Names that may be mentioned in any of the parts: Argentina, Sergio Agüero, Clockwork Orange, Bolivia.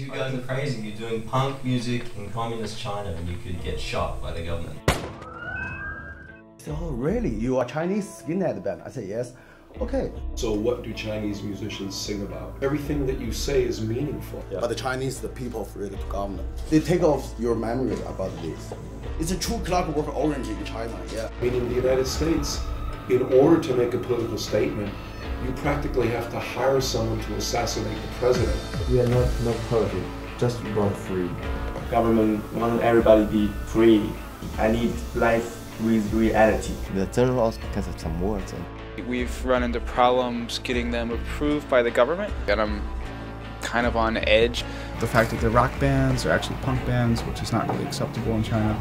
You guys are crazy. You're doing punk music in communist China and you could get shot by the government. So, oh, really? You are Chinese skinhead band? I said, yes. Okay. So what do Chinese musicians sing about? Everything that you say is meaningful. Yeah. But the Chinese, the people of the government, they take off your memory about this. It's a true Clockwork Orange in China, yeah. I mean, in the United States, in order to make a political statement, you practically have to hire someone to assassinate the president. We are not perfect, just want free. Government want everybody to be free. I need life with reality. The terror also because of some words. We've run into problems getting them approved by the government, and I'm kind of on edge. The fact that the rock bands are actually punk bands, which is not really acceptable in China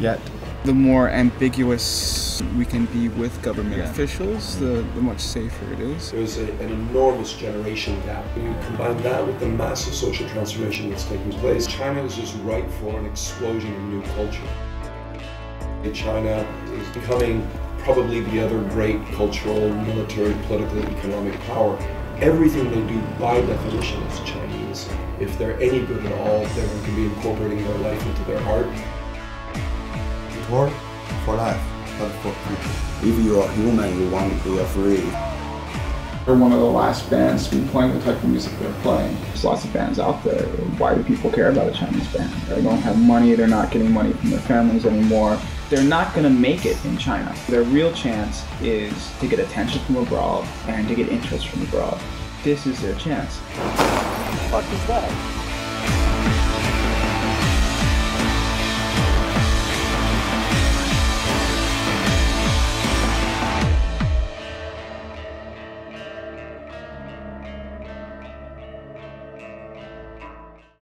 yet. The more ambiguous we can be with government officials, the much safer it is. There's an enormous generation gap. When you combine that with the massive social transformation that's taking place, China is just ripe for an explosion of new culture. China is becoming probably the other great cultural, military, political, economic power. Everything they do by definition is Chinese. If they're any good at all, they're going to be incorporating their life into their art. It works for life, not for people. If you are human, you want to be free. We're one of the last bands to be playing the type of music they're playing. There's lots of bands out there. Why do people care about a Chinese band? They don't have money, they're not getting money from their families anymore. They're not going to make it in China. Their real chance is to get attention from abroad and to get interest from abroad. This is their chance. What the fuck is that?